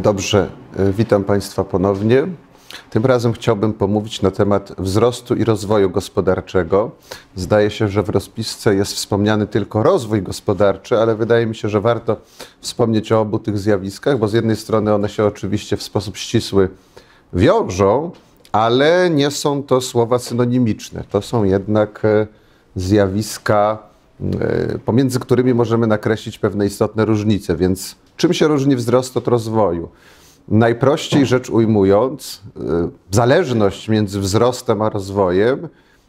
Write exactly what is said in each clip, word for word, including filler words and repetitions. Dobrze, witam Państwa ponownie. Tym razem chciałbym pomówić na temat wzrostu i rozwoju gospodarczego. Zdaje się, że w rozpisce jest wspomniany tylko rozwój gospodarczy, ale wydaje mi się, że warto wspomnieć o obu tych zjawiskach, bo z jednej strony one się oczywiście w sposób ścisły wiążą, ale nie są to słowa synonimiczne. To są jednak zjawiska, pomiędzy którymi możemy nakreślić pewne istotne różnice, więc czym się różni wzrost od rozwoju? Najprościej rzecz ujmując, zależność między wzrostem a rozwojem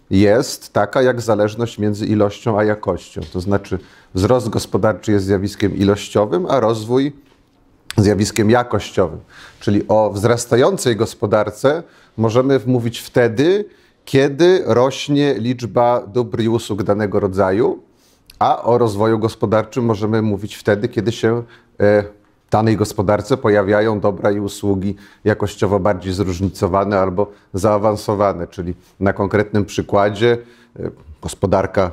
jest taka jak zależność między ilością a jakością. To znaczy wzrost gospodarczy jest zjawiskiem ilościowym, a rozwój zjawiskiem jakościowym. Czyli o wzrastającej gospodarce możemy mówić wtedy, kiedy rośnie liczba dóbr i usług danego rodzaju, a o rozwoju gospodarczym możemy mówić wtedy, kiedy się w danej gospodarce pojawiają dobra i usługi jakościowo bardziej zróżnicowane albo zaawansowane. Czyli na konkretnym przykładzie gospodarka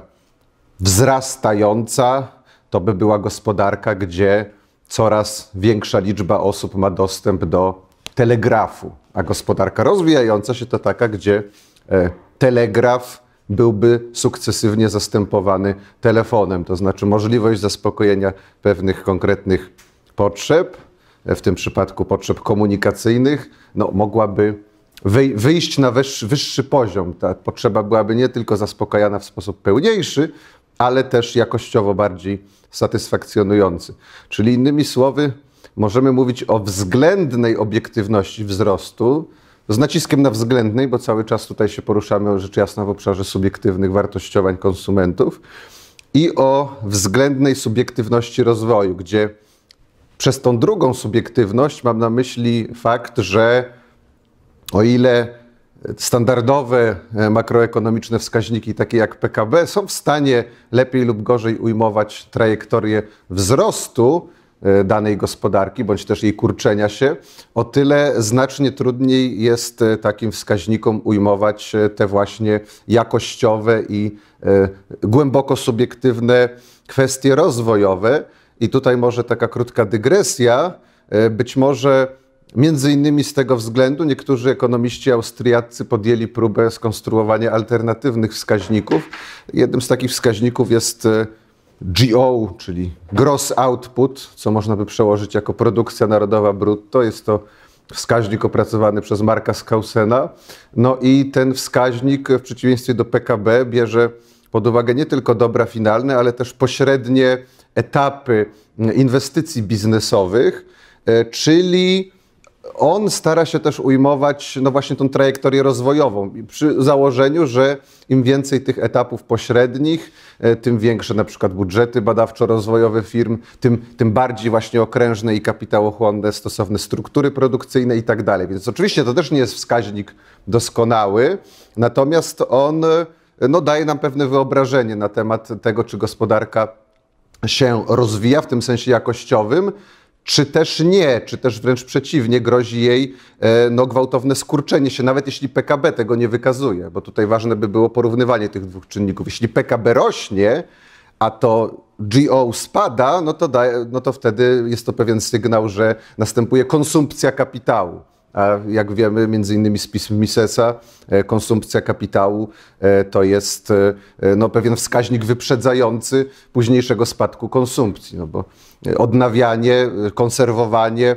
wzrastająca to by była gospodarka, gdzie coraz większa liczba osób ma dostęp do telegrafu, a gospodarka rozwijająca się to taka, gdzie telegraf byłby sukcesywnie zastępowany telefonem, to znaczy możliwość zaspokojenia pewnych konkretnych potrzeb, w tym przypadku potrzeb komunikacyjnych, no, mogłaby wyjść na wyższy poziom. Ta potrzeba byłaby nie tylko zaspokajana w sposób pełniejszy, ale też jakościowo bardziej satysfakcjonujący. Czyli innymi słowy możemy mówić o względnej obiektywności wzrostu, z naciskiem na względnej, bo cały czas tutaj się poruszamy rzecz jasna w obszarze subiektywnych wartościowań konsumentów i o względnej subiektywności rozwoju, gdzie przez tą drugą subiektywność mam na myśli fakt, że o ile standardowe makroekonomiczne wskaźniki takie jak P K B są w stanie lepiej lub gorzej ujmować trajektorię wzrostu danej gospodarki, bądź też jej kurczenia się, o tyle znacznie trudniej jest takim wskaźnikom ujmować te właśnie jakościowe i głęboko subiektywne kwestie rozwojowe. I tutaj może taka krótka dygresja, być może między innymi z tego względu niektórzy ekonomiści austriaccy podjęli próbę skonstruowania alternatywnych wskaźników. Jednym z takich wskaźników jest G O, czyli Gross Output, co można by przełożyć jako produkcja narodowa brutto. Jest to wskaźnik opracowany przez Marka Skousena. No i ten wskaźnik w przeciwieństwie do P K B bierze pod uwagę nie tylko dobra finalne, ale też pośrednie etapy inwestycji biznesowych, czyli on stara się też ujmować no właśnie tą trajektorię rozwojową przy założeniu, że im więcej tych etapów pośrednich, tym większe na przykład budżety badawczo-rozwojowe firm, tym, tym bardziej właśnie okrężne i kapitałochłonne stosowne struktury produkcyjne i tak dalej. Więc oczywiście to też nie jest wskaźnik doskonały, natomiast on no, daje nam pewne wyobrażenie na temat tego, czy gospodarka się rozwija w tym sensie jakościowym, czy też nie, czy też wręcz przeciwnie, grozi jej no, gwałtowne skurczenie się, nawet jeśli P K B tego nie wykazuje, bo tutaj ważne by było porównywanie tych dwóch czynników. Jeśli P K B rośnie, a to G O spada, no to, da, no to wtedy jest to pewien sygnał, że następuje konsumpcja kapitału. A jak wiemy, między innymi z pism Misesa, konsumpcja kapitału to jest no, pewien wskaźnik wyprzedzający późniejszego spadku konsumpcji, no bo odnawianie, konserwowanie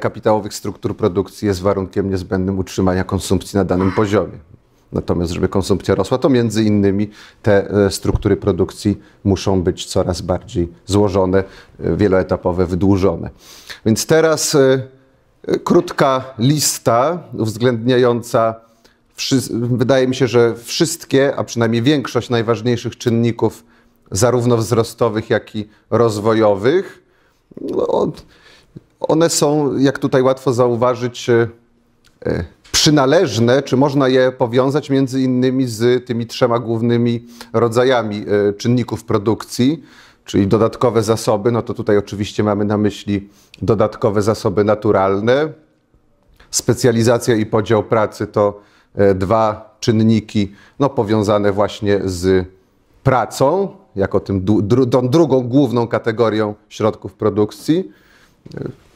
kapitałowych struktur produkcji jest warunkiem niezbędnym utrzymania konsumpcji na danym poziomie. Natomiast żeby konsumpcja rosła, to między innymi te struktury produkcji muszą być coraz bardziej złożone, wieloetapowe, wydłużone. Więc teraz krótka lista uwzględniająca, wydaje mi się, że wszystkie, a przynajmniej większość najważniejszych czynników zarówno wzrostowych, jak i rozwojowych. No, one są, jak tutaj łatwo zauważyć, przynależne, czy można je powiązać między innymi z tymi trzema głównymi rodzajami czynników produkcji. Czyli dodatkowe zasoby, no to tutaj oczywiście mamy na myśli dodatkowe zasoby naturalne. Specjalizacja i podział pracy to dwa czynniki no, powiązane właśnie z pracą, jako tym dru- drugą główną kategorią środków produkcji.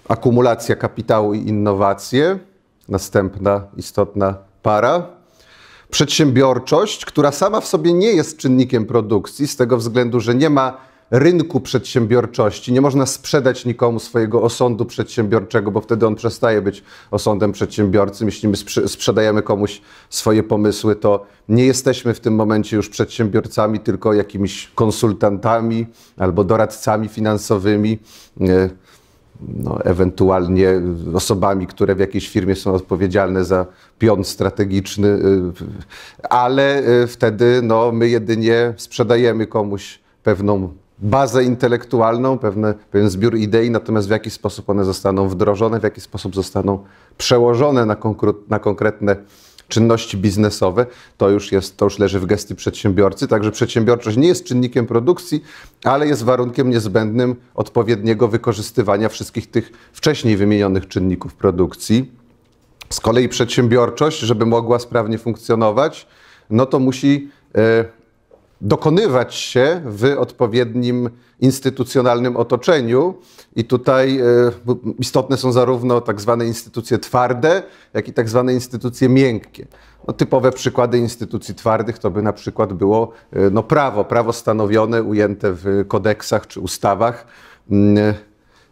akumulacja kapitału i innowacje, następna istotna para. Przedsiębiorczość, która sama w sobie nie jest czynnikiem produkcji, z tego względu, że nie ma rynku przedsiębiorczości. Nie można sprzedać nikomu swojego osądu przedsiębiorczego, bo wtedy on przestaje być osądem przedsiębiorcy. Jeśli my sprzedajemy komuś swoje pomysły, to nie jesteśmy w tym momencie już przedsiębiorcami, tylko jakimiś konsultantami albo doradcami finansowymi, no, ewentualnie osobami, które w jakiejś firmie są odpowiedzialne za pion strategiczny, ale wtedy no, my jedynie sprzedajemy komuś pewną bazę intelektualną, pewne, pewien zbiór idei, natomiast w jaki sposób one zostaną wdrożone, w jaki sposób zostaną przełożone na, na konkretne czynności biznesowe, to już, jest, to już leży w gestii przedsiębiorcy. Także przedsiębiorczość nie jest czynnikiem produkcji, ale jest warunkiem niezbędnym odpowiedniego wykorzystywania wszystkich tych wcześniej wymienionych czynników produkcji. Z kolei przedsiębiorczość, żeby mogła sprawnie funkcjonować, no to musi yy, dokonywać się w odpowiednim instytucjonalnym otoczeniu i tutaj istotne są zarówno tak zwane instytucje twarde, jak i tak zwane instytucje miękkie. No, typowe przykłady instytucji twardych to by na przykład było no, prawo, prawo stanowione, ujęte w kodeksach czy ustawach.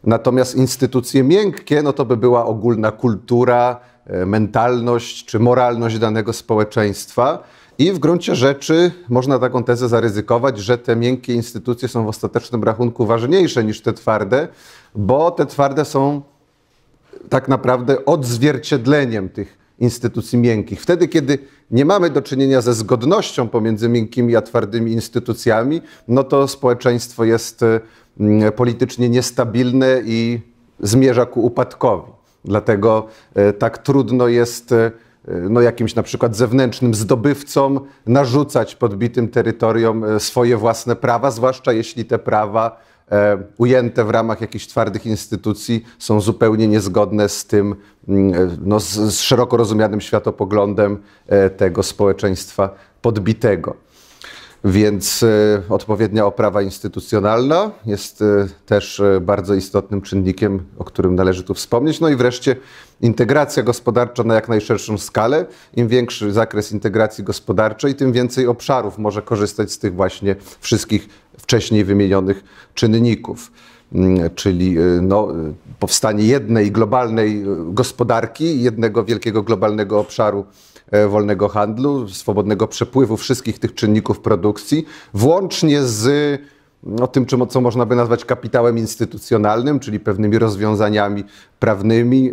Natomiast instytucje miękkie no, to by była ogólna kultura, mentalność czy moralność danego społeczeństwa. I w gruncie rzeczy można taką tezę zaryzykować, że te miękkie instytucje są w ostatecznym rachunku ważniejsze niż te twarde, bo te twarde są tak naprawdę odzwierciedleniem tych instytucji miękkich. Wtedy, kiedy nie mamy do czynienia ze zgodnością pomiędzy miękkimi a twardymi instytucjami, no to społeczeństwo jest politycznie niestabilne i zmierza ku upadkowi. Dlatego tak trudno jest no jakimś na przykład zewnętrznym zdobywcom narzucać podbitym terytoriom swoje własne prawa, zwłaszcza jeśli te prawa e, ujęte w ramach jakichś twardych instytucji są zupełnie niezgodne z tym, no, z, z szeroko rozumianym światopoglądem e, tego społeczeństwa podbitego. Więc e, odpowiednia oprawa instytucjonalna jest e, też e, bardzo istotnym czynnikiem, o którym należy tu wspomnieć. No i wreszcie integracja gospodarcza na jak najszerszą skalę. Im większy zakres integracji gospodarczej, tym więcej obszarów może korzystać z tych właśnie wszystkich wcześniej wymienionych czynników. Czyli no, powstanie jednej globalnej gospodarki, jednego wielkiego globalnego obszaru wolnego handlu, swobodnego przepływu wszystkich tych czynników produkcji, włącznie z o tym, co można by nazwać kapitałem instytucjonalnym, czyli pewnymi rozwiązaniami prawnymi,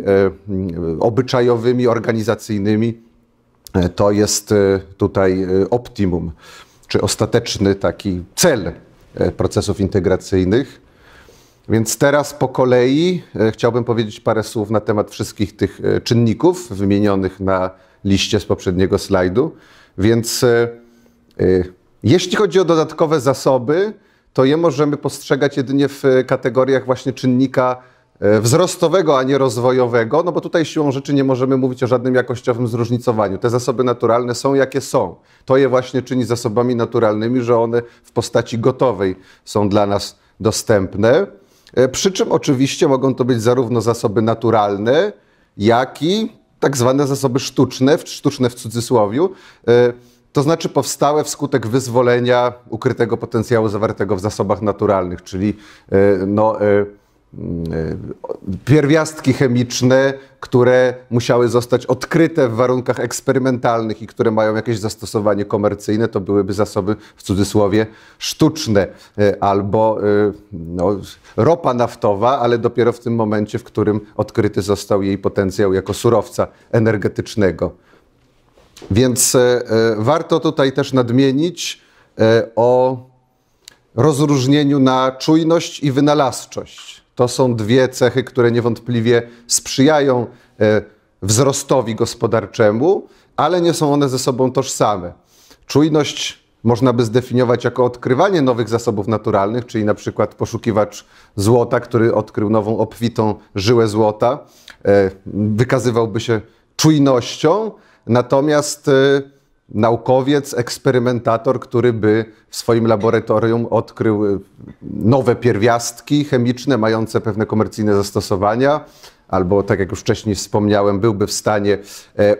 obyczajowymi, organizacyjnymi. To jest tutaj optimum, czy ostateczny taki cel procesów integracyjnych. Więc teraz po kolei chciałbym powiedzieć parę słów na temat wszystkich tych czynników wymienionych na liście z poprzedniego slajdu. Więc jeśli chodzi o dodatkowe zasoby, to je możemy postrzegać jedynie w kategoriach właśnie czynnika wzrostowego, a nie rozwojowego, no bo tutaj siłą rzeczy nie możemy mówić o żadnym jakościowym zróżnicowaniu. Te zasoby naturalne są jakie są. To je właśnie czyni zasobami naturalnymi, że one w postaci gotowej są dla nas dostępne. Przy czym oczywiście mogą to być zarówno zasoby naturalne, jak i tak zwane zasoby sztuczne, sztuczne w cudzysłowiu, to znaczy powstałe wskutek wyzwolenia ukrytego potencjału zawartego w zasobach naturalnych, czyli no, pierwiastki chemiczne, które musiały zostać odkryte w warunkach eksperymentalnych i które mają jakieś zastosowanie komercyjne, to byłyby zasoby w cudzysłowie sztuczne, albo no, ropa naftowa, ale dopiero w tym momencie, w którym odkryty został jej potencjał jako surowca energetycznego. Więc e, warto tutaj też nadmienić e, o rozróżnieniu na czujność i wynalazczość. To są dwie cechy, które niewątpliwie sprzyjają e, wzrostowi gospodarczemu, ale nie są one ze sobą tożsame. Czujność można by zdefiniować jako odkrywanie nowych zasobów naturalnych, czyli na przykład poszukiwacz złota, który odkrył nową obfitą żyłę złota, e, wykazywałby się czujnością. Natomiast naukowiec, eksperymentator, który by w swoim laboratorium odkrył nowe pierwiastki chemiczne mające pewne komercyjne zastosowania, albo tak jak już wcześniej wspomniałem, byłby w stanie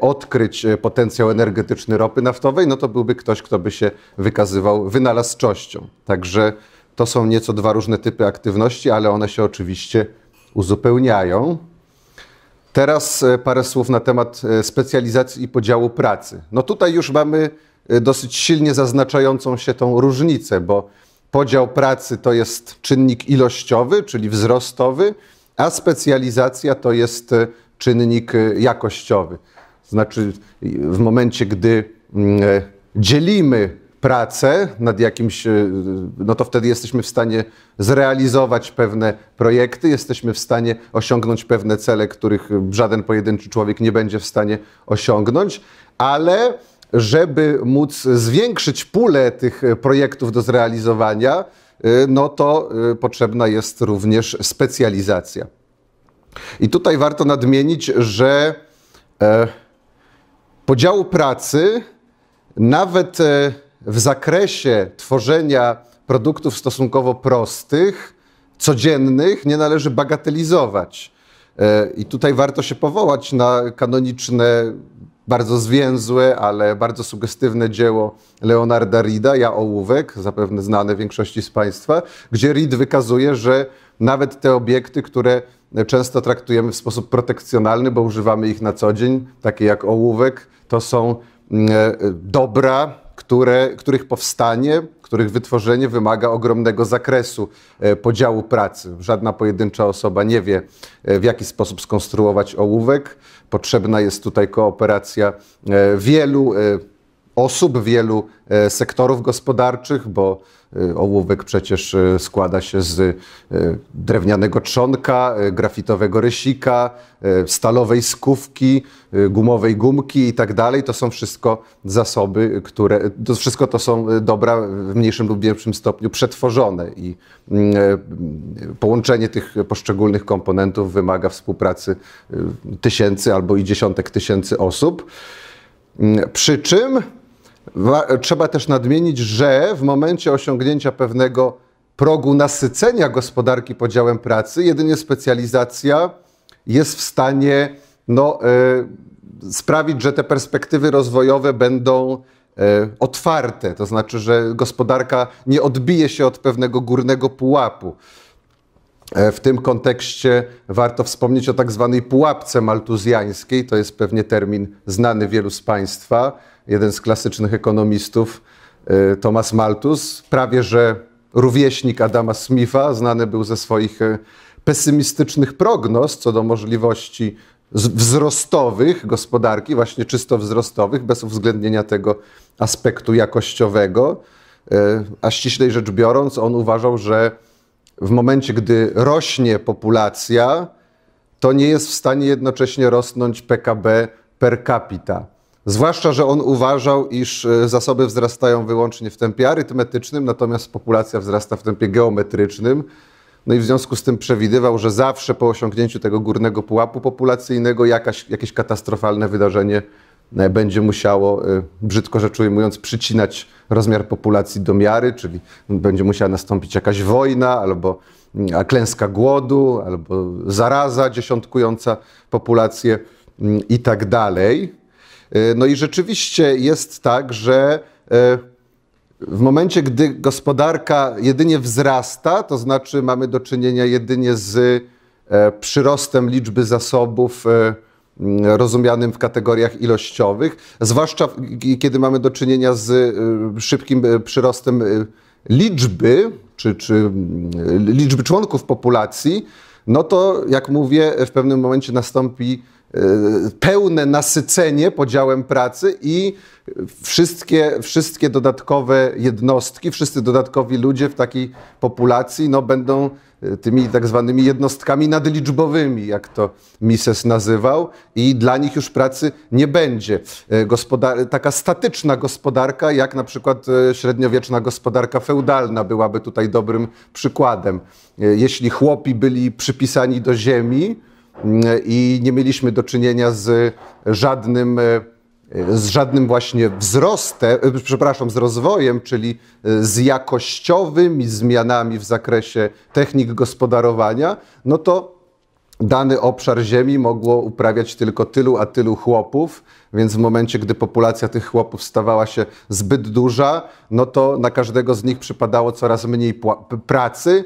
odkryć potencjał energetyczny ropy naftowej, no to byłby ktoś, kto by się wykazywał wynalazczością. Także to są nieco dwa różne typy aktywności, ale one się oczywiście uzupełniają. Teraz parę słów na temat specjalizacji i podziału pracy. No tutaj już mamy dosyć silnie zaznaczającą się tą różnicę, bo podział pracy to jest czynnik ilościowy, czyli wzrostowy, a specjalizacja to jest czynnik jakościowy. Znaczy w momencie, gdy dzielimy pracę nad jakimś, no to wtedy jesteśmy w stanie zrealizować pewne projekty, jesteśmy w stanie osiągnąć pewne cele, których żaden pojedynczy człowiek nie będzie w stanie osiągnąć, ale żeby móc zwiększyć pulę tych projektów do zrealizowania, no to potrzebna jest również specjalizacja. I tutaj warto nadmienić, że podziału pracy nawet w zakresie tworzenia produktów stosunkowo prostych, codziennych, nie należy bagatelizować. I tutaj warto się powołać na kanoniczne, bardzo zwięzłe, ale bardzo sugestywne dzieło Leonarda Rida, Ja ołówek, zapewne znane większości z Państwa, gdzie Reed wykazuje, że nawet te obiekty, które często traktujemy w sposób protekcjonalny, bo używamy ich na co dzień, takie jak ołówek, to są dobra, Które, których powstanie, których wytworzenie wymaga ogromnego zakresu podziału pracy. Żadna pojedyncza osoba nie wie, w jaki sposób skonstruować ołówek. Potrzebna jest tutaj kooperacja wielu osób, wielu sektorów gospodarczych, bo ołówek przecież składa się z drewnianego trzonka, grafitowego rysika, stalowej skówki, gumowej gumki i tak dalej. To są wszystko zasoby, które, to wszystko to są dobra w mniejszym lub większym stopniu przetworzone i połączenie tych poszczególnych komponentów wymaga współpracy tysięcy albo i dziesiątek tysięcy osób. Przy czym trzeba też nadmienić, że w momencie osiągnięcia pewnego progu nasycenia gospodarki podziałem pracy, jedynie specjalizacja jest w stanie no, y, sprawić, że te perspektywy rozwojowe będą y, otwarte. To znaczy, że gospodarka nie odbije się od pewnego górnego pułapu. W tym kontekście warto wspomnieć o tak zwanej pułapce maltuzjańskiej. To jest pewnie termin znany wielu z Państwa. Jeden z klasycznych ekonomistów, Thomas Malthus, prawie że rówieśnik Adama Smitha, znany był ze swoich pesymistycznych prognoz co do możliwości wzrostowych gospodarki, właśnie czysto wzrostowych, bez uwzględnienia tego aspektu jakościowego. A ściślej rzecz biorąc, on uważał, że w momencie, gdy rośnie populacja, to nie jest w stanie jednocześnie rosnąć P K B per capita. Zwłaszcza, że on uważał, iż zasoby wzrastają wyłącznie w tempie arytmetycznym, natomiast populacja wzrasta w tempie geometrycznym. No i w związku z tym przewidywał, że zawsze po osiągnięciu tego górnego pułapu populacyjnego jakaś, jakieś katastrofalne wydarzenie będzie musiało, brzydko rzecz ujmując, przycinać rozmiar populacji do miary, czyli będzie musiała nastąpić jakaś wojna, albo klęska głodu, albo zaraza dziesiątkująca populację i tak dalej. No i rzeczywiście jest tak, że w momencie, gdy gospodarka jedynie wzrasta, to znaczy mamy do czynienia jedynie z przyrostem liczby zasobów rozumianym w kategoriach ilościowych, zwłaszcza kiedy mamy do czynienia z szybkim przyrostem liczby, czy, czy liczby członków populacji, no to jak mówię, w pewnym momencie nastąpi pełne nasycenie podziałem pracy i wszystkie, wszystkie dodatkowe jednostki, wszyscy dodatkowi ludzie w takiej populacji no, będą tymi tak zwanymi jednostkami nadliczbowymi, jak to Mises nazywał, i dla nich już pracy nie będzie. Gospodar- taka statyczna gospodarka, jak na przykład średniowieczna gospodarka feudalna byłaby tutaj dobrym przykładem. Jeśli chłopi byli przypisani do ziemi, i nie mieliśmy do czynienia z żadnym z żadnym właśnie wzrostem, przepraszam, z rozwojem, czyli z jakościowymi zmianami w zakresie technik gospodarowania, no to dany obszar ziemi mogło uprawiać tylko tylu a tylu chłopów, więc w momencie, gdy populacja tych chłopów stawała się zbyt duża, no to na każdego z nich przypadało coraz mniej pracy,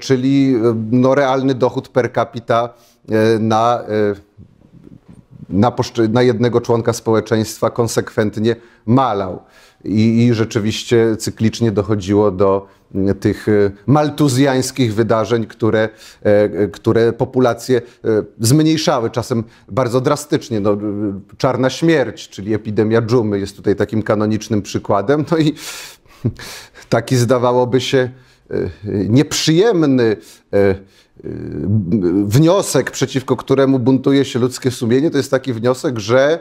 czyli no, realny dochód per capita na, na, na jednego członka społeczeństwa konsekwentnie malał. I, i rzeczywiście cyklicznie dochodziło do tych maltuzjańskich wydarzeń, które, które populację zmniejszały, czasem bardzo drastycznie. No, czarna śmierć, czyli epidemia dżumy jest tutaj takim kanonicznym przykładem. No i taki zdawałoby się nieprzyjemny wniosek, przeciwko któremu buntuje się ludzkie sumienie, to jest taki wniosek, że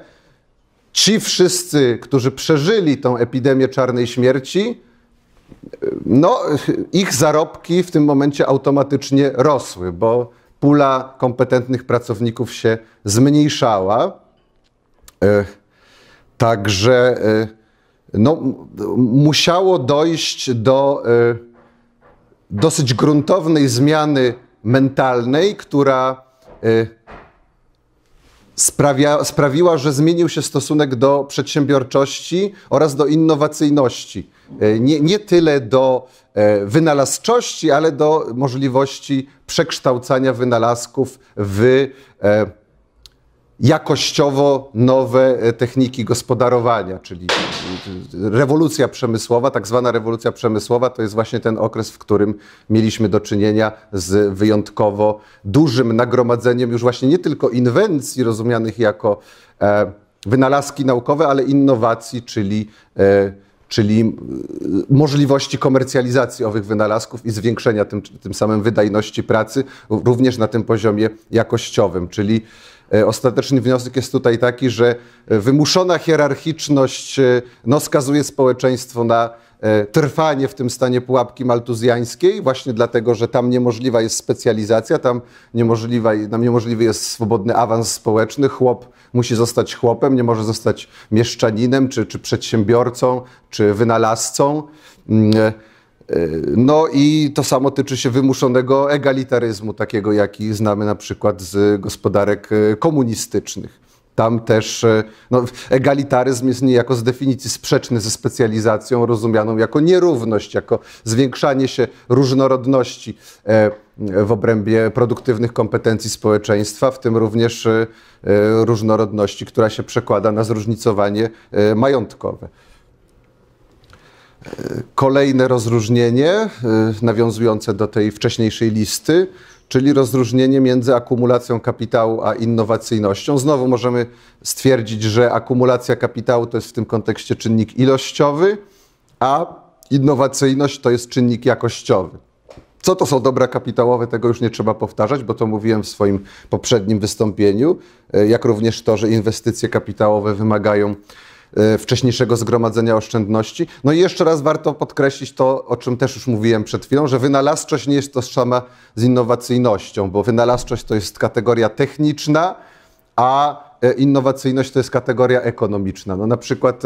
ci wszyscy, którzy przeżyli tą epidemię czarnej śmierci, no, ich zarobki w tym momencie automatycznie rosły, bo pula kompetentnych pracowników się zmniejszała. Także no, musiało dojść do dosyć gruntownej zmiany mentalnej, która Sprawia, sprawiła, że zmienił się stosunek do przedsiębiorczości oraz do innowacyjności. Nie, nie tyle do wynalazczości, ale do możliwości przekształcania wynalazków w jakościowo nowe techniki gospodarowania, czyli rewolucja przemysłowa, tak zwana rewolucja przemysłowa, to jest właśnie ten okres, w którym mieliśmy do czynienia z wyjątkowo dużym nagromadzeniem już właśnie nie tylko inwencji rozumianych jako e, wynalazki naukowe, ale innowacji, czyli, e, czyli możliwości komercjalizacji owych wynalazków i zwiększenia tym, tym samym wydajności pracy, również na tym poziomie jakościowym, czyli ostateczny wniosek jest tutaj taki, że wymuszona hierarchiczność no, skazuje społeczeństwo na trwanie w tym stanie pułapki maltuzjańskiej, właśnie dlatego, że tam niemożliwa jest specjalizacja, tam, niemożliwa, tam niemożliwy jest swobodny awans społeczny, chłop musi zostać chłopem, nie może zostać mieszczaninem, czy, czy przedsiębiorcą, czy wynalazcą. No i to samo tyczy się wymuszonego egalitaryzmu, takiego jaki znamy na przykład z gospodarek komunistycznych. Tam też no, egalitaryzm jest niejako z definicji sprzeczny ze specjalizacją rozumianą jako nierówność, jako zwiększanie się różnorodności w obrębie produktywnych kompetencji społeczeństwa, w tym również różnorodności, która się przekłada na zróżnicowanie majątkowe. Kolejne rozróżnienie nawiązujące do tej wcześniejszej listy, czyli rozróżnienie między akumulacją kapitału a innowacyjnością. Znowu możemy stwierdzić, że akumulacja kapitału to jest w tym kontekście czynnik ilościowy, a innowacyjność to jest czynnik jakościowy. Co to są dobra kapitałowe, tego już nie trzeba powtarzać, bo to mówiłem w swoim poprzednim wystąpieniu, jak również to, że inwestycje kapitałowe wymagają wcześniejszego zgromadzenia oszczędności. No i jeszcze raz warto podkreślić to, o czym też już mówiłem przed chwilą, że wynalazczość nie jest tożsama z innowacyjnością, bo wynalazczość to jest kategoria techniczna, a innowacyjność to jest kategoria ekonomiczna. No, na przykład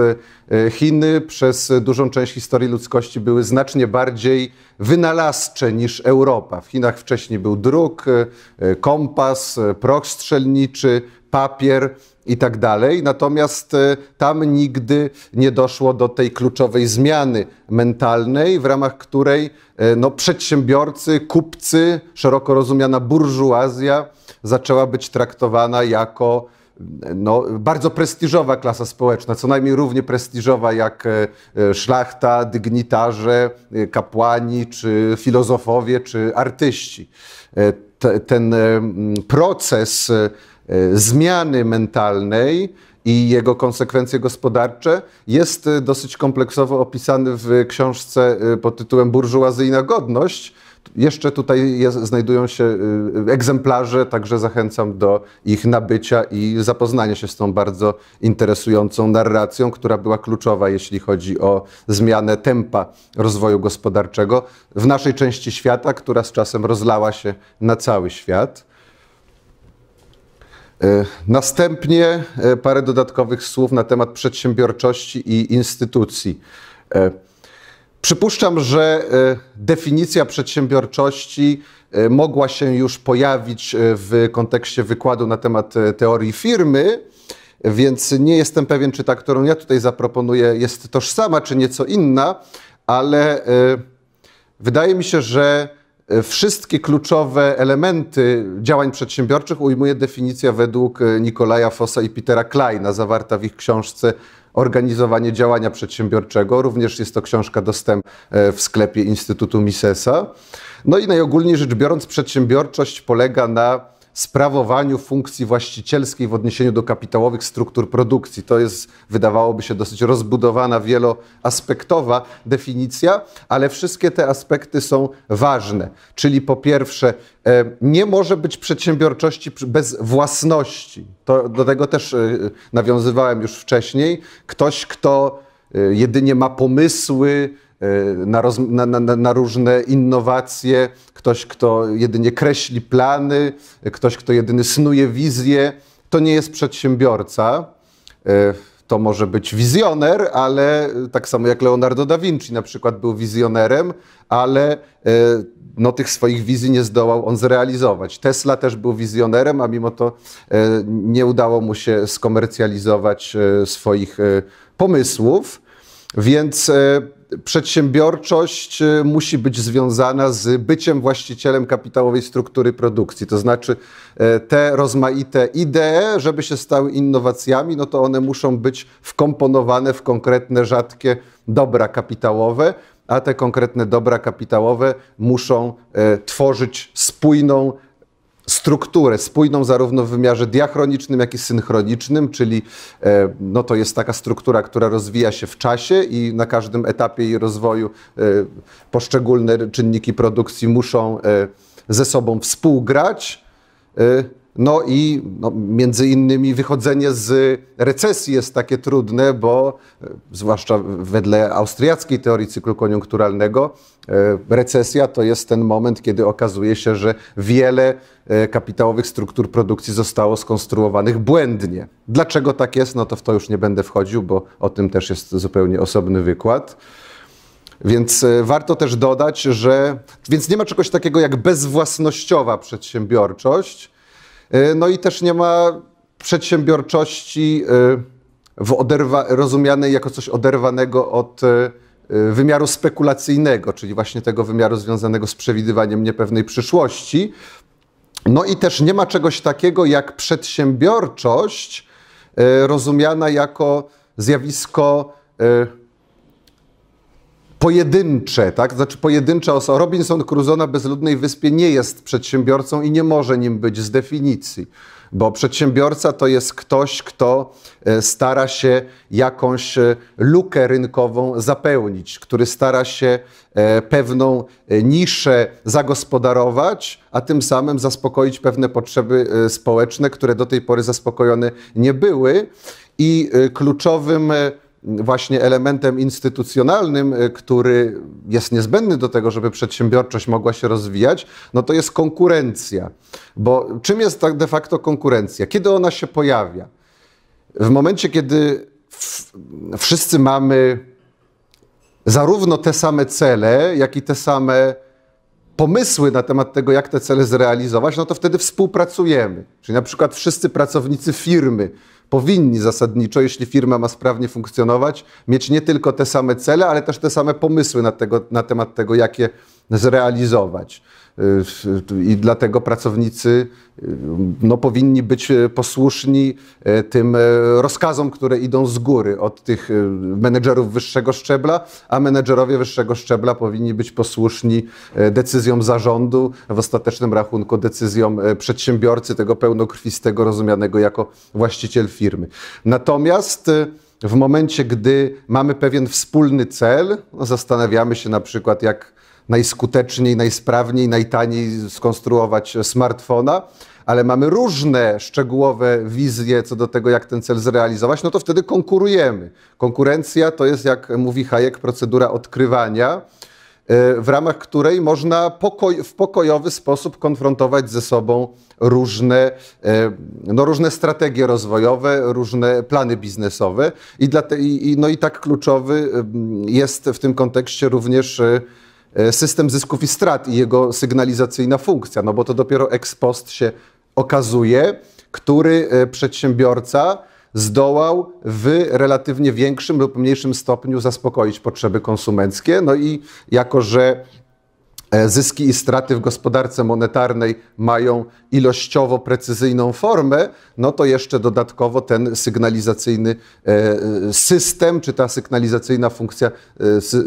Chiny przez dużą część historii ludzkości były znacznie bardziej wynalazcze niż Europa. W Chinach wcześniej był druk, kompas, proch strzelniczy, papier i tak dalej. Natomiast tam nigdy nie doszło do tej kluczowej zmiany mentalnej, w ramach której no, przedsiębiorcy, kupcy, szeroko rozumiana burżuazja zaczęła być traktowana jako no, bardzo prestiżowa klasa społeczna, co najmniej równie prestiżowa jak szlachta, dygnitarze, kapłani, czy filozofowie, czy artyści. Ten proces zmiany mentalnej i jego konsekwencje gospodarcze jest dosyć kompleksowo opisany w książce pod tytułem Burżuazyjna godność. Jeszcze tutaj jest, znajdują się egzemplarze, także zachęcam do ich nabycia i zapoznania się z tą bardzo interesującą narracją, która była kluczowa, jeśli chodzi o zmianę tempa rozwoju gospodarczego w naszej części świata, która z czasem rozlała się na cały świat. Następnie parę dodatkowych słów na temat przedsiębiorczości i instytucji. Przypuszczam, że definicja przedsiębiorczości mogła się już pojawić w kontekście wykładu na temat teorii firmy, więc nie jestem pewien, czy ta, którą ja tutaj zaproponuję, jest tożsama, czy nieco inna, ale wydaje mi się, że wszystkie kluczowe elementy działań przedsiębiorczych ujmuje definicja według Nikolaja Fossa i Petera Kleina, zawarta w ich książce Organizowanie działania przedsiębiorczego. Również jest to książka dostępna w sklepie Instytutu Misesa. No i najogólniej rzecz biorąc, przedsiębiorczość polega na sprawowaniu funkcji właścicielskiej w odniesieniu do kapitałowych struktur produkcji. To jest, wydawałoby się, dosyć rozbudowana, wieloaspektowa definicja, ale wszystkie te aspekty są ważne. Czyli po pierwsze, nie może być przedsiębiorczości bez własności. To, do tego też nawiązywałem już wcześniej. Ktoś, kto jedynie ma pomysły, Na, roz, na, na, na różne innowacje, ktoś, kto jedynie kreśli plany, ktoś, kto jedynie snuje wizje, to nie jest przedsiębiorca. To może być wizjoner, ale tak samo jak Leonardo da Vinci na przykład był wizjonerem, ale no, tych swoich wizji nie zdołał on zrealizować. Tesla też był wizjonerem, a mimo to nie udało mu się skomercjalizować swoich pomysłów, więc przedsiębiorczość musi być związana z byciem właścicielem kapitałowej struktury produkcji. To znaczy te rozmaite idee, żeby się stały innowacjami, no to one muszą być wkomponowane w konkretne, rzadkie dobra kapitałowe, a te konkretne dobra kapitałowe muszą tworzyć spójną strukturę, spójną zarówno w wymiarze diachronicznym, jak i synchronicznym, czyli no to jest taka struktura, która rozwija się w czasie i na każdym etapie jej rozwoju poszczególne czynniki produkcji muszą ze sobą współgrać. No i no, między innymi wychodzenie z recesji jest takie trudne, bo zwłaszcza wedle austriackiej teorii cyklu koniunkturalnego recesja to jest ten moment, kiedy okazuje się, że wiele kapitałowych struktur produkcji zostało skonstruowanych błędnie. Dlaczego tak jest? No to w to już nie będę wchodził, bo o tym też jest zupełnie osobny wykład. Więc warto też dodać, że więc nie ma czegoś takiego jak bezwłasnościowa przedsiębiorczość. No i też nie ma przedsiębiorczości w oderwa, rozumianej jako coś oderwanego od wymiaru spekulacyjnego, czyli właśnie tego wymiaru związanego z przewidywaniem niepewnej przyszłości. No i też nie ma czegoś takiego jak przedsiębiorczość rozumiana jako zjawisko pojedyncze, tak? Znaczy pojedyncza osoba. Robinson Crusoe na bezludnej wyspie nie jest przedsiębiorcą i nie może nim być z definicji, bo przedsiębiorca to jest ktoś, kto stara się jakąś lukę rynkową zapełnić, który stara się pewną niszę zagospodarować, a tym samym zaspokoić pewne potrzeby społeczne, które do tej pory zaspokojone nie były. I kluczowym właśnie elementem instytucjonalnym, który jest niezbędny do tego, żeby przedsiębiorczość mogła się rozwijać, no to jest konkurencja. Bo czym jest tak de facto konkurencja? Kiedy ona się pojawia? W momencie, kiedy wszyscy mamy zarówno te same cele, jak i te same pomysły na temat tego, jak te cele zrealizować, no to wtedy współpracujemy. Czyli na przykład wszyscy pracownicy firmy powinni zasadniczo, jeśli firma ma sprawnie funkcjonować, mieć nie tylko te same cele, ale też te same pomysły na, tego, na temat tego, jak je zrealizować. I dlatego pracownicy no, powinni być posłuszni tym rozkazom, które idą z góry od tych menedżerów wyższego szczebla, a menedżerowie wyższego szczebla powinni być posłuszni decyzjom zarządu, w ostatecznym rachunku decyzjom przedsiębiorcy, tego pełnokrwistego, rozumianego jako właściciel firmy. Natomiast w momencie, gdy mamy pewien wspólny cel, no, zastanawiamy się na przykład, jak najskuteczniej, najsprawniej, najtaniej skonstruować smartfona, ale mamy różne szczegółowe wizje co do tego, jak ten cel zrealizować, no to wtedy konkurujemy. Konkurencja to jest, jak mówi Hayek, procedura odkrywania. w ramach której można pokoj, w pokojowy sposób konfrontować ze sobą różne, no, różne strategie rozwojowe, różne plany biznesowe. I, dla te, i, no i tak kluczowy jest w tym kontekście również system zysków i strat i jego sygnalizacyjna funkcja, no bo to dopiero ex post się okazuje, który przedsiębiorca zdołał w relatywnie większym lub mniejszym stopniu zaspokoić potrzeby konsumenckie. No i jako że zyski i straty w gospodarce monetarnej mają ilościowo precyzyjną formę, no to jeszcze dodatkowo ten sygnalizacyjny system, czy ta sygnalizacyjna funkcja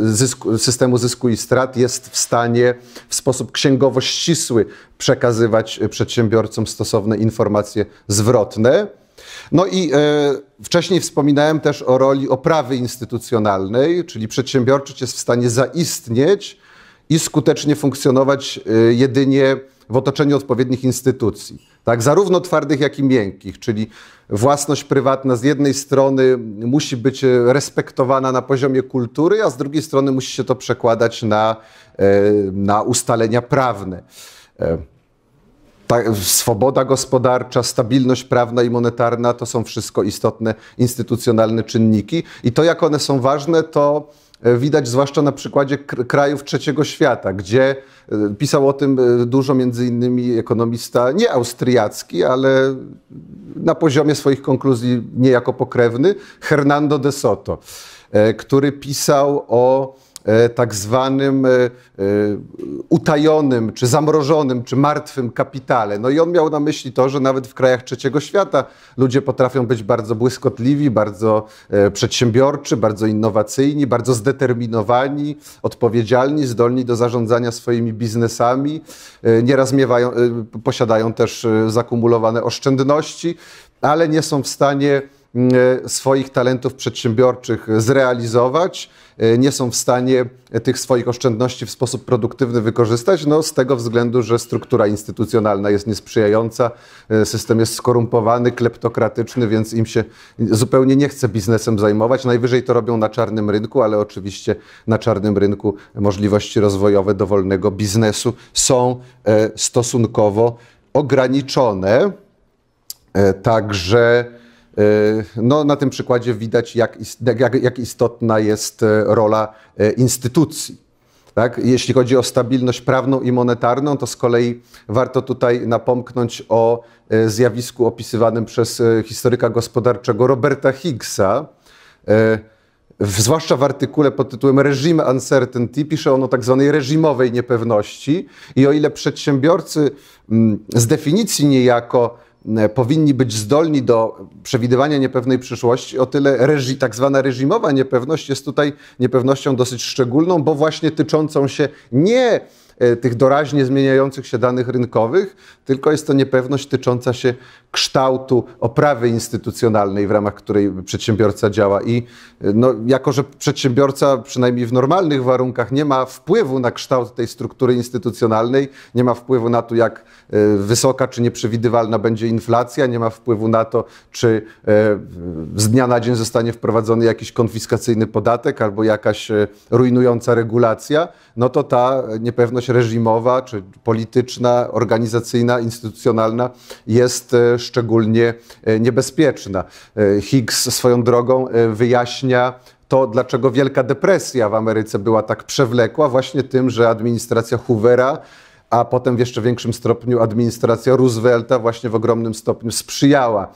zysku, systemu zysku i strat jest w stanie w sposób księgowo ścisły przekazywać przedsiębiorcom stosowne informacje zwrotne. No i e, wcześniej wspominałem też o roli oprawy instytucjonalnej, czyli przedsiębiorczość jest w stanie zaistnieć i skutecznie funkcjonować e, jedynie w otoczeniu odpowiednich instytucji, tak, zarówno twardych, jak i miękkich, czyli własność prywatna z jednej strony musi być respektowana na poziomie kultury, a z drugiej strony musi się to przekładać na, e, na ustalenia prawne. E, Ta swoboda gospodarcza, stabilność prawna i monetarna to są wszystko istotne instytucjonalne czynniki i to, jak one są ważne, to widać zwłaszcza na przykładzie krajów trzeciego świata, gdzie pisał o tym dużo między innymi ekonomista nie austriacki, ale na poziomie swoich konkluzji niejako pokrewny, Hernando de Soto, który pisał o tak zwanym utajonym, czy zamrożonym, czy martwym kapitale. No i on miał na myśli to, że nawet w krajach trzeciego świata ludzie potrafią być bardzo błyskotliwi, bardzo przedsiębiorczy, bardzo innowacyjni, bardzo zdeterminowani, odpowiedzialni, zdolni do zarządzania swoimi biznesami, nieraz miewają, posiadają też zakumulowane oszczędności, ale nie są w stanie swoich talentów przedsiębiorczych zrealizować, nie są w stanie tych swoich oszczędności w sposób produktywny wykorzystać, no z tego względu, że struktura instytucjonalna jest niesprzyjająca, system jest skorumpowany, kleptokratyczny, więc im się zupełnie nie chce biznesem zajmować. Najwyżej to robią na czarnym rynku, ale oczywiście na czarnym rynku możliwości rozwojowe dowolnego biznesu są stosunkowo ograniczone. Także no, na tym przykładzie widać, jak, jak, jak istotna jest rola instytucji. Tak? Jeśli chodzi o stabilność prawną i monetarną, to z kolei warto tutaj napomknąć o zjawisku opisywanym przez historyka gospodarczego Roberta Higgsa. Zwłaszcza w artykule pod tytułem Regime Uncertainty pisze on o tak zwanej reżimowej niepewności i o ile przedsiębiorcy z definicji niejako powinni być zdolni do przewidywania niepewnej przyszłości, o tyle reżim, tak zwana reżimowa niepewność jest tutaj niepewnością dosyć szczególną, bo właśnie tyczącą się nie tych doraźnie zmieniających się danych rynkowych, tylko jest to niepewność tycząca się kształtu oprawy instytucjonalnej, w ramach której przedsiębiorca działa. I no, jako że przedsiębiorca przynajmniej w normalnych warunkach nie ma wpływu na kształt tej struktury instytucjonalnej, nie ma wpływu na to, jak wysoka czy nieprzewidywalna będzie inflacja, nie ma wpływu na to, czy z dnia na dzień zostanie wprowadzony jakiś konfiskacyjny podatek albo jakaś rujnująca regulacja, no to ta niepewność reżimowa, czy polityczna, organizacyjna, instytucjonalna jest szczególnie niebezpieczna. Higgs swoją drogą wyjaśnia to, dlaczego Wielka Depresja w Ameryce była tak przewlekła, właśnie tym, że administracja Hoovera, a potem w jeszcze większym stopniu administracja Roosevelta właśnie w ogromnym stopniu sprzyjała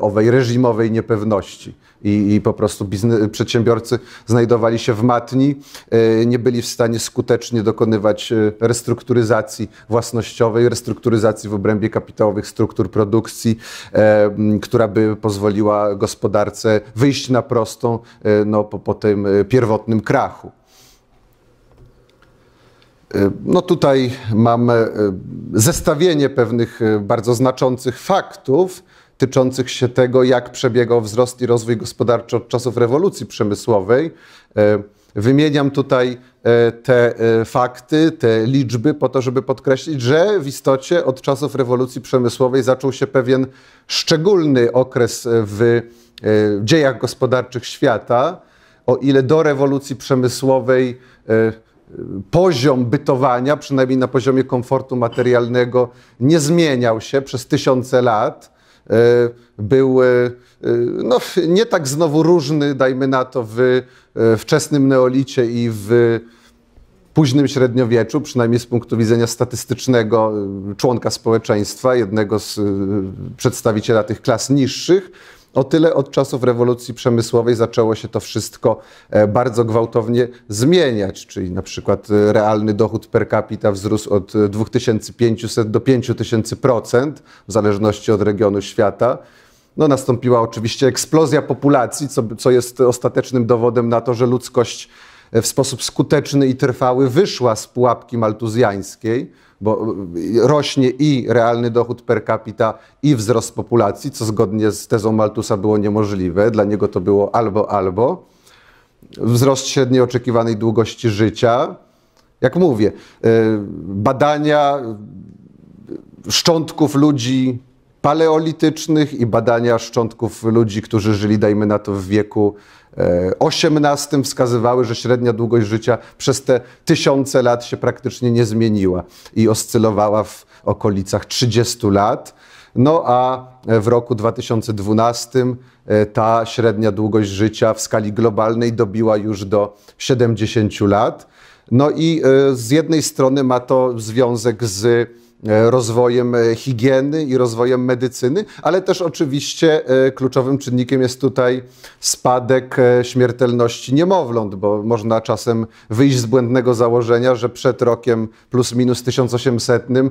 owej reżimowej niepewności. I, i po prostu biznes, przedsiębiorcy znajdowali się w matni, nie byli w stanie skutecznie dokonywać restrukturyzacji własnościowej, restrukturyzacji w obrębie kapitałowych struktur produkcji, która by pozwoliła gospodarce wyjść na prostą no, po, po tym pierwotnym krachu. No tutaj mam zestawienie pewnych bardzo znaczących faktów tyczących się tego, jak przebiegał wzrost i rozwój gospodarczy od czasów rewolucji przemysłowej. Wymieniam tutaj te fakty, te liczby po to, żeby podkreślić, że w istocie od czasów rewolucji przemysłowej zaczął się pewien szczególny okres w dziejach gospodarczych świata. O ile do rewolucji przemysłowej poziom bytowania, przynajmniej na poziomie komfortu materialnego, nie zmieniał się przez tysiące lat. Był no, nie tak znowu różny, dajmy na to, w wczesnym neolicie i w późnym średniowieczu, przynajmniej z punktu widzenia statystycznego członka społeczeństwa, jednego z przedstawiciela tych klas niższych. O tyle od czasów rewolucji przemysłowej zaczęło się to wszystko bardzo gwałtownie zmieniać, czyli na przykład realny dochód per capita wzrósł od dwa tysiące pięćset do pięć tysięcy procent w zależności od regionu świata. No, nastąpiła oczywiście eksplozja populacji, co, co jest ostatecznym dowodem na to, że ludzkość w sposób skuteczny i trwały wyszła z pułapki maltuzjańskiej, bo rośnie i realny dochód per capita, i wzrost populacji, co zgodnie z tezą Malthusa było niemożliwe. Dla niego to było albo, albo. Wzrost średniej oczekiwanej długości życia. Jak mówię, badania szczątków ludzi paleolitycznych i badania szczątków ludzi, którzy żyli, dajmy na to, w wieku osiemnastym, wskazywały, że średnia długość życia przez te tysiące lat się praktycznie nie zmieniła i oscylowała w okolicach trzydziestu lat. No a w roku dwa tysiące dwunastym ta średnia długość życia w skali globalnej dobiła już do siedemdziesięciu lat. No i z jednej strony ma to związek z rozwojem higieny i rozwojem medycyny, ale też oczywiście kluczowym czynnikiem jest tutaj spadek śmiertelności niemowląt, bo można czasem wyjść z błędnego założenia, że przed rokiem plus minus tysiąc osiemsetnym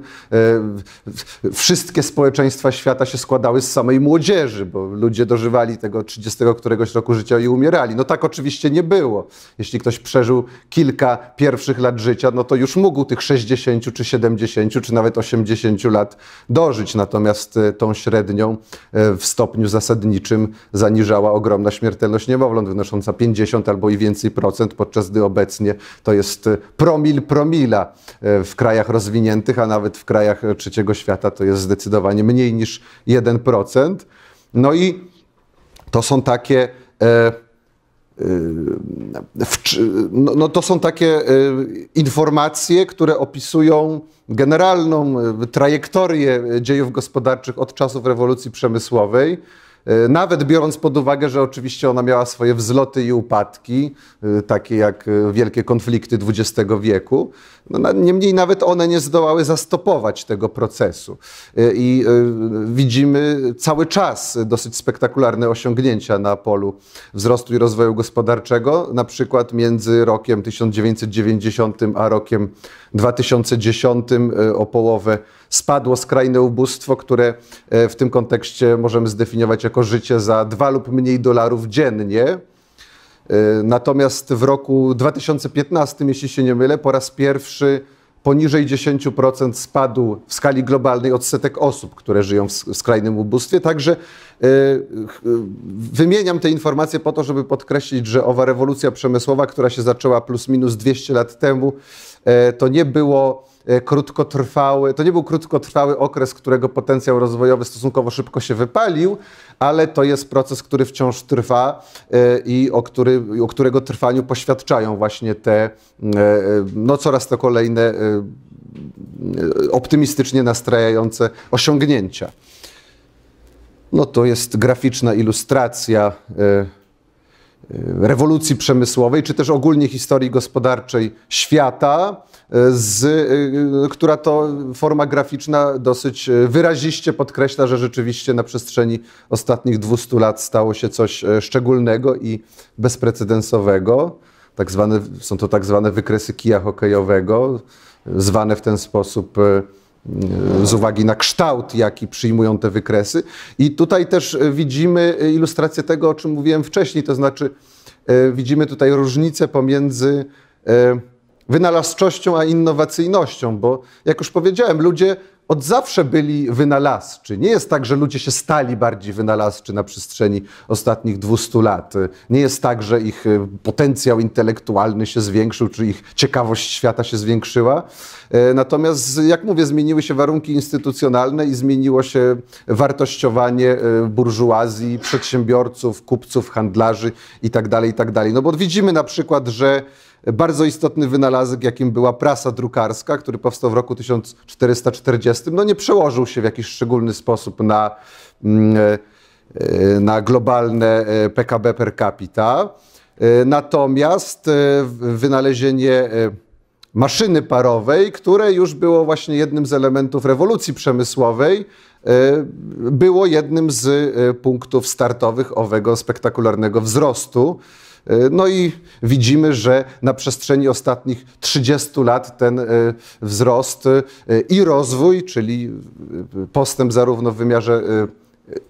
wszystkie społeczeństwa świata się składały z samej młodzieży, bo ludzie dożywali tego trzydziestego któregoś roku życia i umierali. No tak oczywiście nie było. Jeśli ktoś przeżył kilka pierwszych lat życia, no to już mógł tych sześćdziesięciu czy siedemdziesięciu czy nawet osiemdziesięciu lat dożyć, natomiast tą średnią w stopniu zasadniczym zaniżała ogromna śmiertelność niemowląt, wynosząca pięćdziesiąt albo i więcej procent, podczas gdy obecnie to jest promil promila w krajach rozwiniętych, a nawet w krajach trzeciego świata to jest zdecydowanie mniej niż jeden procent. No i to są takie... E, No to są takie informacje, które opisują generalną trajektorię dziejów gospodarczych od czasów rewolucji przemysłowej, nawet biorąc pod uwagę, że oczywiście ona miała swoje wzloty i upadki, takie jak wielkie konflikty dwudziestego wieku. No, niemniej nawet one nie zdołały zastopować tego procesu. I widzimy cały czas dosyć spektakularne osiągnięcia na polu wzrostu i rozwoju gospodarczego. Na przykład między rokiem tysiąc dziewięćset dziewięćdziesiątym a rokiem dwa tysiące dziesiątym o połowę spadło skrajne ubóstwo, które w tym kontekście możemy zdefiniować jako życie za dwa lub mniej dolarów dziennie. Natomiast w roku dwa tysiące piętnastym, jeśli się nie mylę, po raz pierwszy poniżej dziesięciu procent spadł w skali globalnej odsetek osób, które żyją w skrajnym ubóstwie. Także wymieniam te informacje po to, żeby podkreślić, że owa rewolucja przemysłowa, która się zaczęła plus minus dwieście lat temu, to nie było krótkotrwały, to nie był krótkotrwały okres, którego potencjał rozwojowy stosunkowo szybko się wypalił, ale to jest proces, który wciąż trwa i o, który, o którego trwaniu poświadczają właśnie te no, coraz to kolejne optymistycznie nastrajające osiągnięcia. No to jest graficzna ilustracja rewolucji przemysłowej, czy też ogólnie historii gospodarczej świata, z, która to forma graficzna dosyć wyraziście podkreśla, że rzeczywiście na przestrzeni ostatnich dwustu lat stało się coś szczególnego i bezprecedensowego. Tak zwane, są to tak zwane wykresy kija hokejowego, zwane w ten sposób z uwagi na kształt, jaki przyjmują te wykresy. I tutaj też widzimy ilustrację tego, o czym mówiłem wcześniej, to znaczy widzimy tutaj różnicę pomiędzy wynalazczością a innowacyjnością, bo jak już powiedziałem, ludzie od zawsze byli wynalazczy. Nie jest tak, że ludzie się stali bardziej wynalazczy na przestrzeni ostatnich dwustu lat. Nie jest tak, że ich potencjał intelektualny się zwiększył, czy ich ciekawość świata się zwiększyła. Natomiast, jak mówię, zmieniły się warunki instytucjonalne i zmieniło się wartościowanie burżuazji, przedsiębiorców, kupców, handlarzy itd., itd. No bo widzimy na przykład, że bardzo istotny wynalazek, jakim była prasa drukarska, który powstał w roku tysiąc czterysta czterdziestym, no nie przełożył się w jakiś szczególny sposób na, na globalne P K B per capita. Natomiast wynalezienie maszyny parowej, które już było właśnie jednym z elementów rewolucji przemysłowej, było jednym z punktów startowych owego spektakularnego wzrostu. No i widzimy, że na przestrzeni ostatnich trzydziestu lat ten wzrost i rozwój, czyli postęp zarówno w wymiarze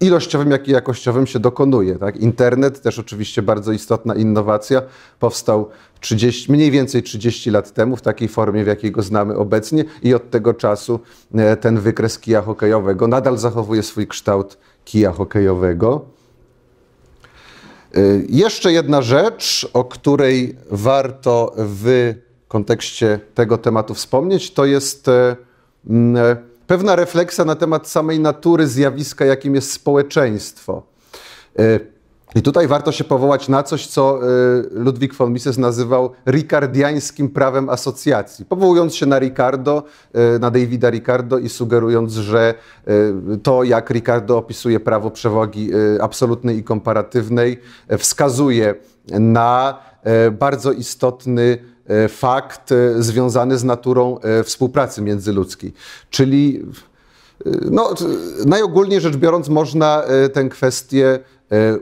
ilościowym, jak i jakościowym się dokonuje. Tak? Internet, też oczywiście bardzo istotna innowacja, powstał trzydzieści, mniej więcej trzydzieści lat temu w takiej formie, w jakiej go znamy obecnie, i od tego czasu ten wykres kija hokejowego nadal zachowuje swój kształt kija hokejowego. Jeszcze jedna rzecz, o której warto w kontekście tego tematu wspomnieć, to jest pewna refleksja na temat samej natury zjawiska, jakim jest społeczeństwo. I tutaj warto się powołać na coś, co Ludwig von Mises nazywał ricardiańskim prawem asocjacji, powołując się na Ricardo, na Davida Ricardo i sugerując, że to, jak Ricardo opisuje prawo przewagi absolutnej i komparatywnej, wskazuje na bardzo istotny fakt związany z naturą współpracy międzyludzkiej. Czyli no, najogólniej rzecz biorąc można tę kwestię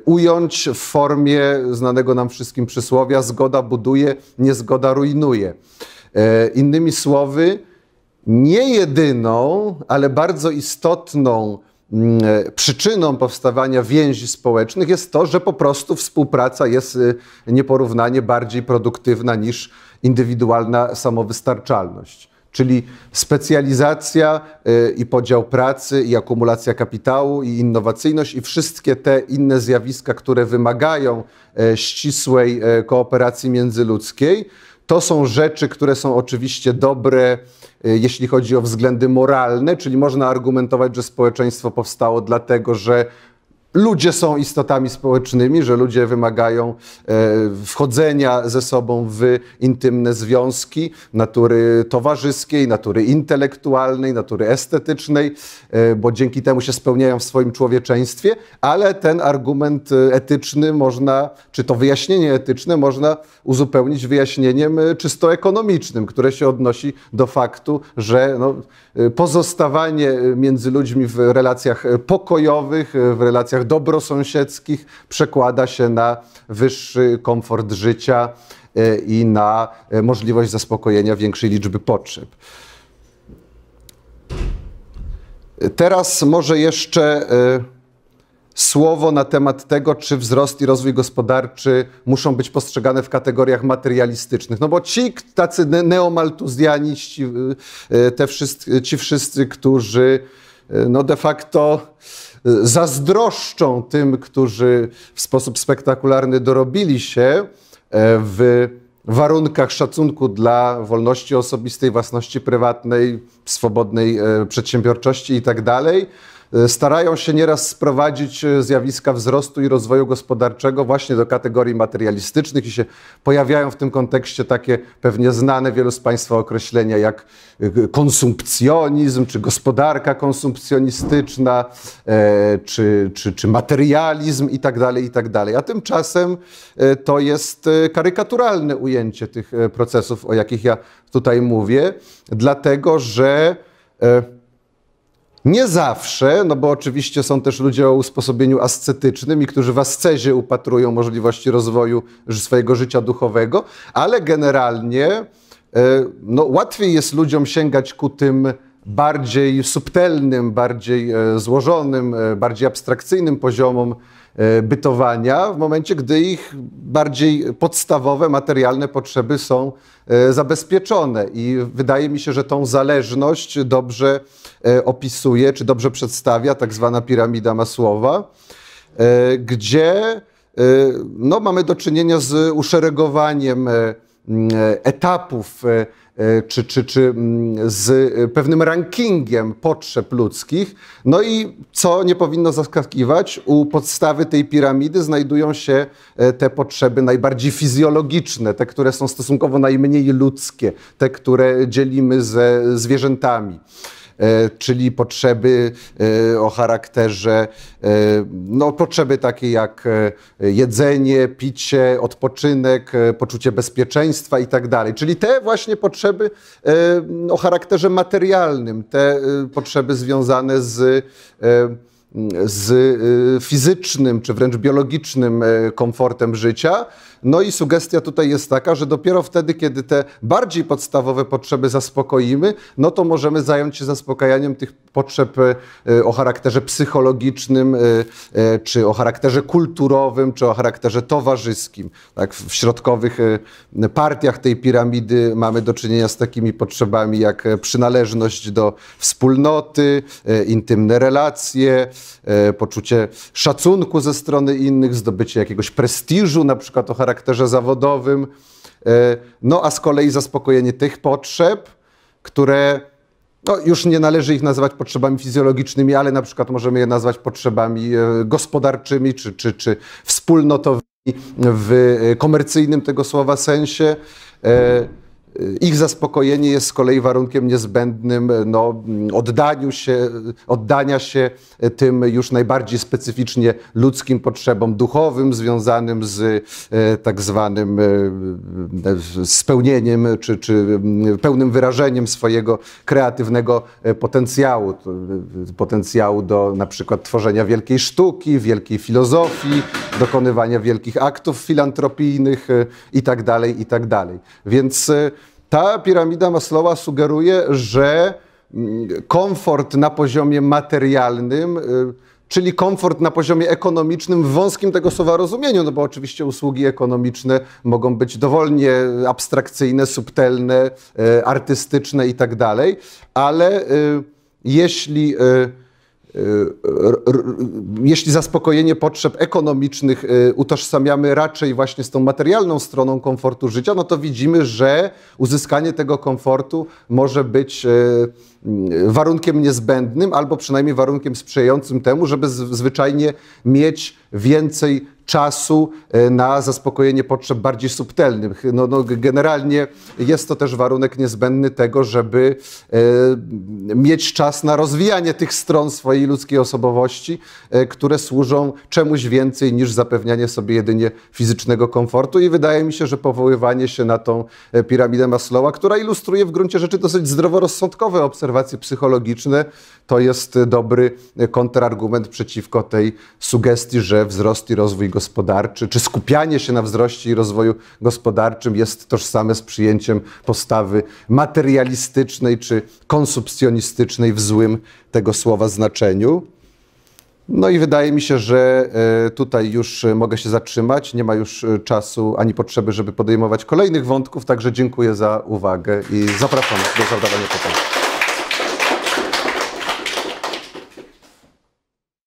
ująć w formie znanego nam wszystkim przysłowia: zgoda buduje, niezgoda rujnuje. Innymi słowy, nie jedyną, ale bardzo istotną przyczyną powstawania więzi społecznych jest to, że po prostu współpraca jest nieporównanie bardziej produktywna niż indywidualna samowystarczalność. Czyli specjalizacja i podział pracy, i akumulacja kapitału, i innowacyjność, i wszystkie te inne zjawiska, które wymagają ścisłej kooperacji międzyludzkiej, to są rzeczy, które są oczywiście dobre, jeśli chodzi o względy moralne, czyli można argumentować, że społeczeństwo powstało dlatego, że ludzie są istotami społecznymi, że ludzie wymagają wchodzenia ze sobą w intymne związki natury towarzyskiej, natury intelektualnej, natury estetycznej, bo dzięki temu się spełniają w swoim człowieczeństwie, ale ten argument etyczny można, czy to wyjaśnienie etyczne można uzupełnić wyjaśnieniem czysto ekonomicznym, które się odnosi do faktu, że no, pozostawanie między ludźmi w relacjach pokojowych, w relacjach dobrosąsiedzkich przekłada się na wyższy komfort życia i na możliwość zaspokojenia większej liczby potrzeb. Teraz może jeszcze słowo na temat tego, czy wzrost i rozwój gospodarczy muszą być postrzegane w kategoriach materialistycznych. No bo ci tacy neomaltuzjaniści, te wszyscy, ci wszyscy, którzy no de facto zazdroszczą tym, którzy w sposób spektakularny dorobili się w warunkach szacunku dla wolności osobistej, własności prywatnej, swobodnej przedsiębiorczości itd., starają się nieraz sprowadzić zjawiska wzrostu i rozwoju gospodarczego właśnie do kategorii materialistycznych i się pojawiają w tym kontekście takie pewnie znane wielu z Państwa określenia jak konsumpcjonizm, czy gospodarka konsumpcjonistyczna, czy, czy, czy materializm itd., itd. A tymczasem to jest karykaturalne ujęcie tych procesów, o jakich ja tutaj mówię, dlatego że nie zawsze, no bo oczywiście są też ludzie o usposobieniu ascetycznym i którzy w ascezie upatrują możliwości rozwoju swojego życia duchowego, ale generalnie no, łatwiej jest ludziom sięgać ku tym bardziej subtelnym, bardziej złożonym, bardziej abstrakcyjnym poziomom bytowania w momencie, gdy ich bardziej podstawowe, materialne potrzeby są zabezpieczone. I wydaje mi się, że tą zależność dobrze opisuje, czy dobrze przedstawia tak zwana piramida Masłowa, gdzie no, mamy do czynienia z uszeregowaniem etapów czy, czy, czy z pewnym rankingiem potrzeb ludzkich. No i co nie powinno zaskakiwać, u podstawy tej piramidy znajdują się te potrzeby najbardziej fizjologiczne, te, które są stosunkowo najmniej ludzkie, te, które dzielimy ze zwierzętami. E, czyli potrzeby e, o charakterze, e, no potrzeby takie jak e, jedzenie, picie, odpoczynek, e, poczucie bezpieczeństwa i tak dalej. Czyli te właśnie potrzeby e, o charakterze materialnym, te e, potrzeby związane z, e, z e, fizycznym czy wręcz biologicznym e, komfortem życia. No i sugestia tutaj jest taka, że dopiero wtedy, kiedy te bardziej podstawowe potrzeby zaspokoimy, no to możemy zająć się zaspokajaniem tych potrzeb o charakterze psychologicznym, czy o charakterze kulturowym, czy o charakterze towarzyskim. Tak, w środkowych partiach tej piramidy mamy do czynienia z takimi potrzebami jak przynależność do wspólnoty, intymne relacje, poczucie szacunku ze strony innych, zdobycie jakiegoś prestiżu, na przykład o charakterze w charakterze zawodowym, no a z kolei zaspokojenie tych potrzeb, które no, już nie należy ich nazywać potrzebami fizjologicznymi, ale na przykład możemy je nazwać potrzebami gospodarczymi czy, czy, czy wspólnotowymi w komercyjnym tego słowa sensie. Ich zaspokojenie jest z kolei warunkiem niezbędnym no, oddaniu się, oddania się tym już najbardziej specyficznie ludzkim potrzebom duchowym związanym z e, tak zwanym e, spełnieniem czy, czy pełnym wyrażeniem swojego kreatywnego potencjału. Potencjału do na przykład tworzenia wielkiej sztuki, wielkiej filozofii, dokonywania wielkich aktów filantropijnych e, i tak dalej, i tak dalej. Więc e, ta piramida Maslowa sugeruje, że komfort na poziomie materialnym, czyli komfort na poziomie ekonomicznym w wąskim tego słowa rozumieniu, no bo oczywiście usługi ekonomiczne mogą być dowolnie abstrakcyjne, subtelne, artystyczne i tak dalej, ale jeśli... Jeśli zaspokojenie potrzeb ekonomicznych utożsamiamy raczej właśnie z tą materialną stroną komfortu życia, no to widzimy, że uzyskanie tego komfortu może być warunkiem niezbędnym albo przynajmniej warunkiem sprzyjającym temu, żeby zwyczajnie mieć więcej czasu na zaspokojenie potrzeb bardziej subtelnych. No, no, generalnie jest to też warunek niezbędny tego, żeby e, mieć czas na rozwijanie tych stron swojej ludzkiej osobowości, e, które służą czemuś więcej niż zapewnianie sobie jedynie fizycznego komfortu. I wydaje mi się, że powoływanie się na tą piramidę Maslowa, która ilustruje w gruncie rzeczy dosyć zdroworozsądkowe obserwacje psychologiczne, to jest dobry kontrargument przeciwko tej sugestii, że wzrost i rozwój gospodarczy, czy skupianie się na wzroście i rozwoju gospodarczym jest tożsame z przyjęciem postawy materialistycznej czy konsumpcjonistycznej w złym tego słowa znaczeniu. No i wydaje mi się, że tutaj już mogę się zatrzymać. Nie ma już czasu ani potrzeby, żeby podejmować kolejnych wątków, także dziękuję za uwagę i zapraszam do zadawania pytań.